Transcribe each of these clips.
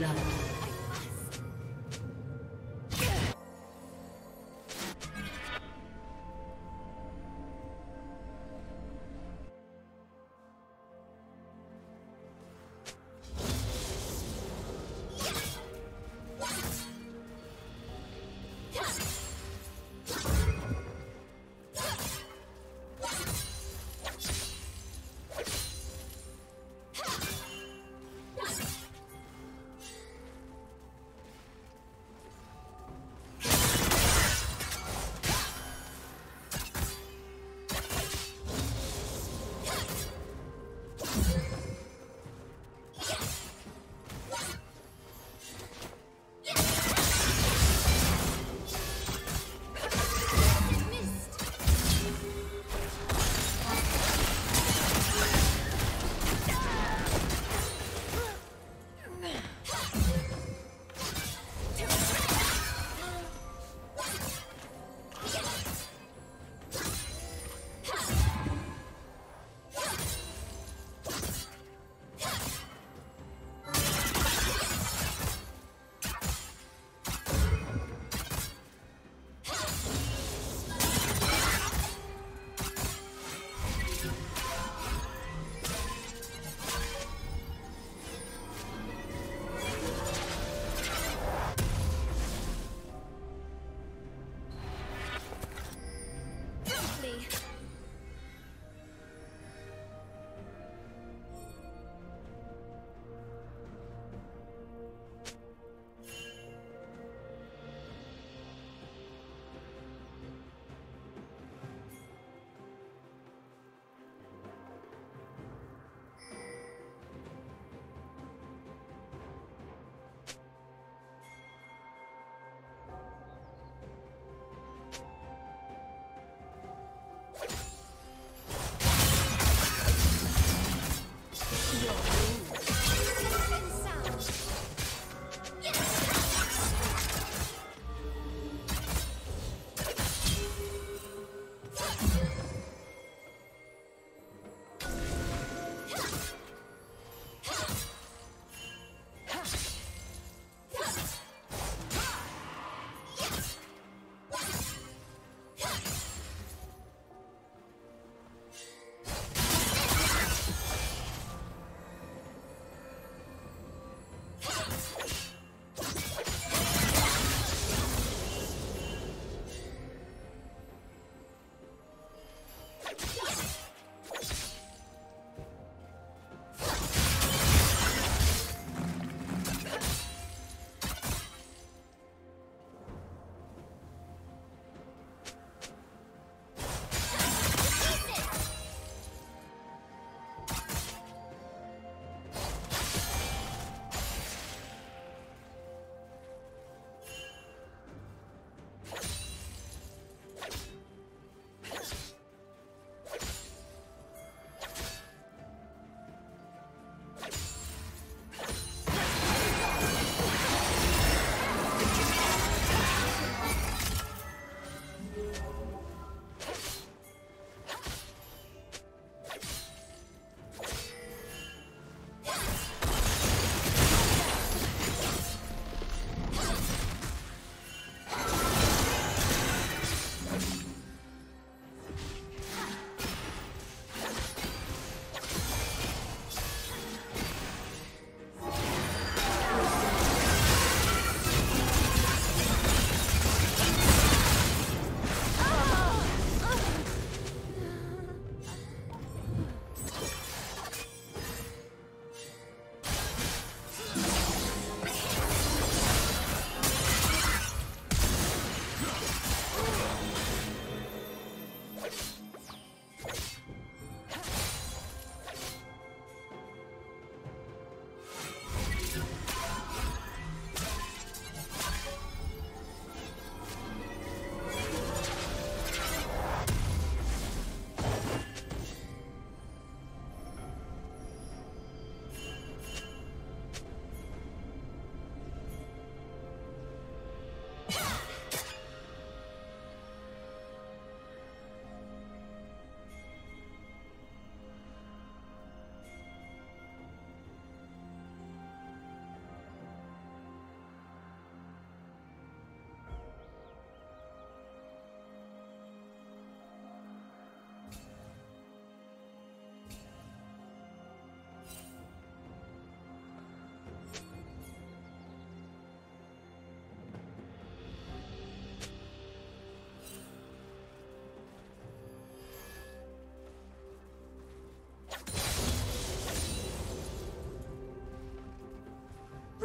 blood.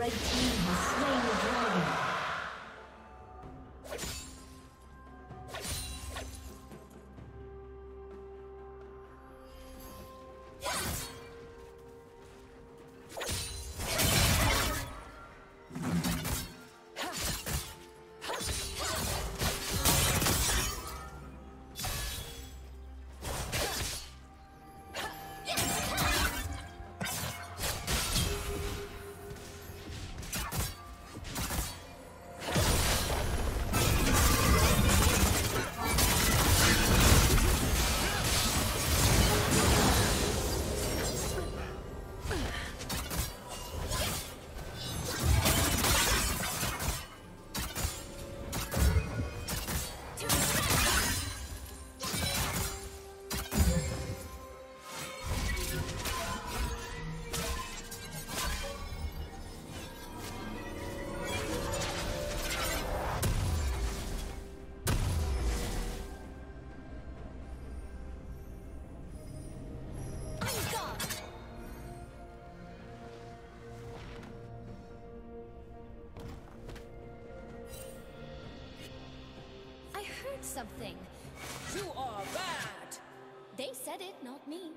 Red team has slain the dragon. Something. You are bad. They said it, not me.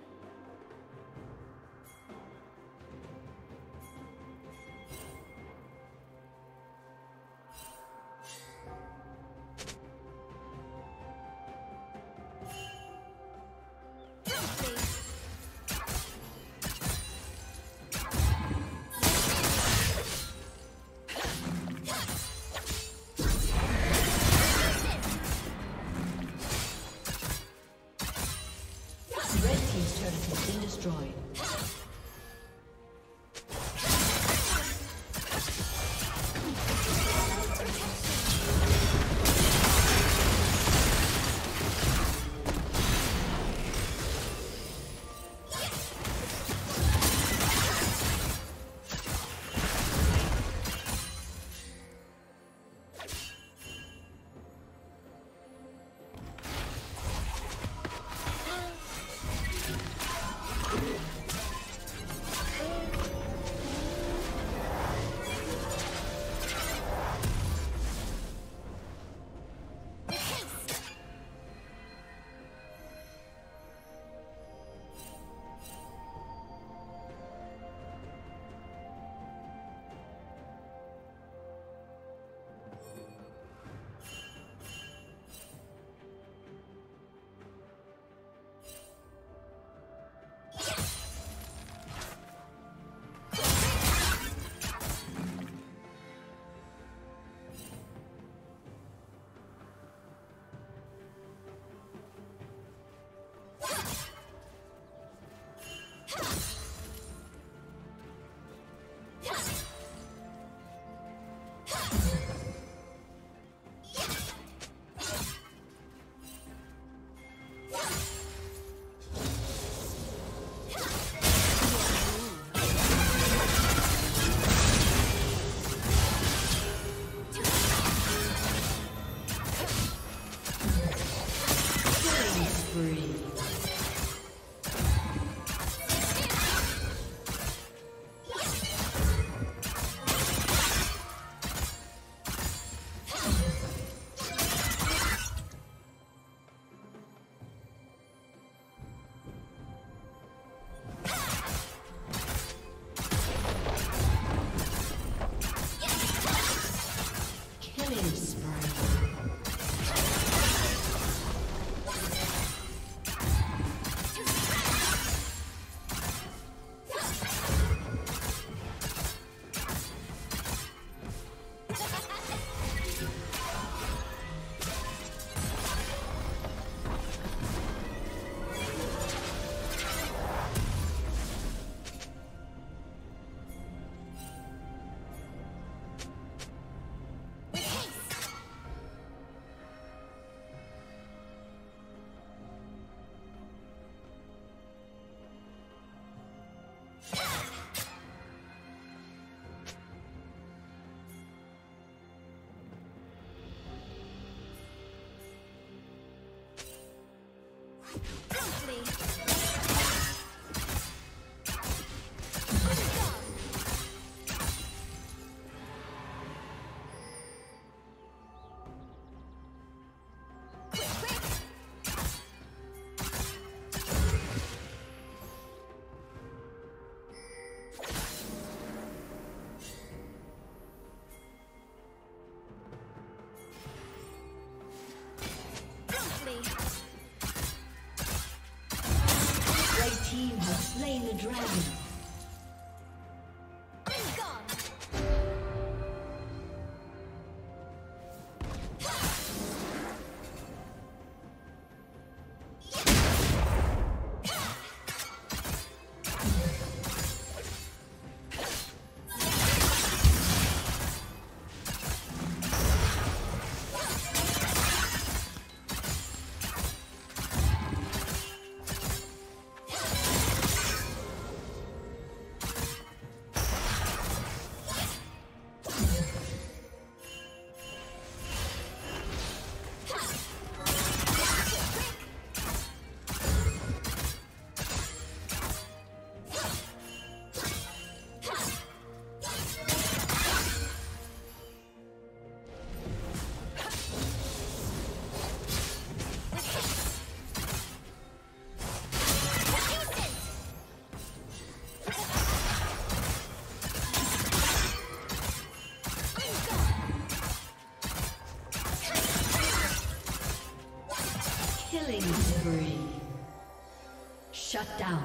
Shut down.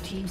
Team's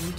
Blue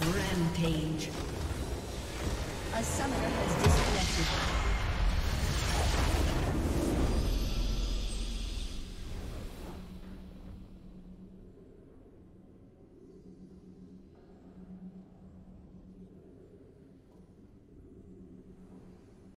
Rampage. A summoner has disconnected.